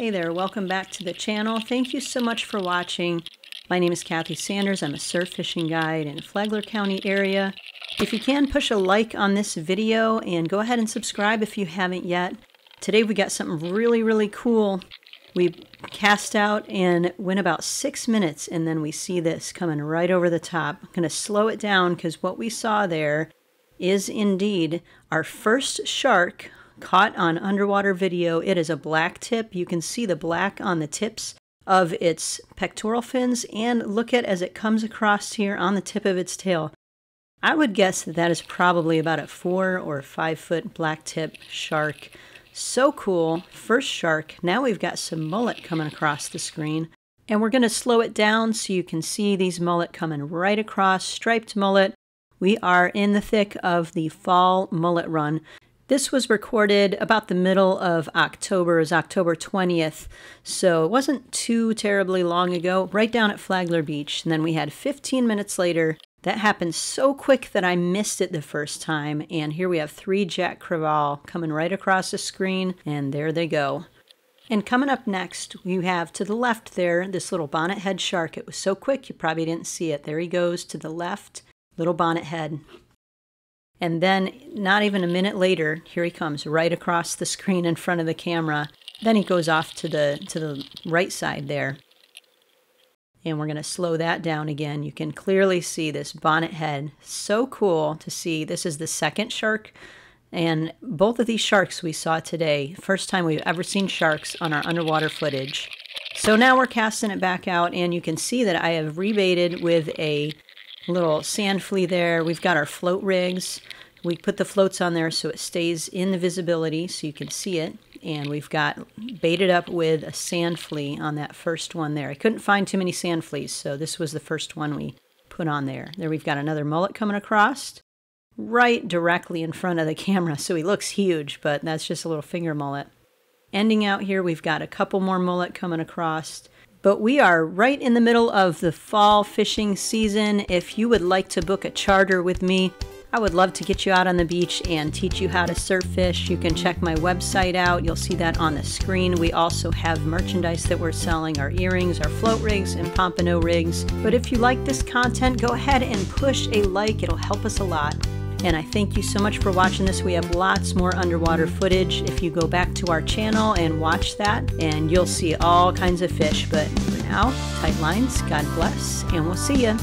Hey there, welcome back to the channel. Thank you so much for watching. My name is Kathy Sanders. I'm a surf fishing guide in the Flagler County area. If you can, push a like on this video and go ahead and subscribe if you haven't yet. Today we got something really cool. We cast out and went about 6 minutes, and then we see this coming right over the top. I'm going to slow it down because what we saw there is indeed our first shark caught on underwater video. It is a blacktip. You can see the black on the tips of its pectoral fins, and look at as it comes across here on the tip of its tail. I would guess that that is probably about a 4 or 5 foot blacktip shark. So cool. First shark. Now we've got some mullet coming across the screen, and we're going to slow it down so you can see these mullet coming right across. Striped mullet. We are in the thick of the fall mullet run. This was recorded about the middle of October. It was October 20th, so it wasn't too terribly long ago, right down at Flagler Beach. And then we had 15 minutes later. That happened so quick that I missed it the first time. And here we have 3 Jack crevalle coming right across the screen, and there they go. And coming up next, you have to the left there, this little bonnethead shark. It was so quick, you probably didn't see it. There he goes to the left, little bonnethead. And then not even a minute later, here he comes right across the screen in front of the camera. Then he goes off to the right side there. And we're going to slow that down again. You can clearly see this bonnet head. So cool to see. This is the second shark. And both of these sharks we saw today. First time we've ever seen sharks on our underwater footage. So now we're casting it back out, and you can see that I have rebaited with a little sand flea there. We've got our float rigs. We put the floats on there so it stays in the visibility so you can see it. And we've got baited up with a sand flea on that first one there. I couldn't find too many sand fleas, so this was the first one we put on there. There we've got another mullet coming across right directly in front of the camera. So he looks huge, but that's just a little finger mullet. Ending out here, we've got a couple more mullet coming across. But we are right in the middle of the fall fishing season. If you would like to book a charter with me, I would love to get you out on the beach and teach you how to surf fish. You can check my website out. You'll see that on the screen. We also have merchandise that we're selling, our earrings, our float rigs, and pompano rigs. But if you like this content, go ahead and push a like. It'll help us a lot. And I thank you so much for watching this. We have lots more underwater footage. If you go back to our channel and watch that, and you'll see all kinds of fish. But for now, tight lines, God bless, and we'll see ya.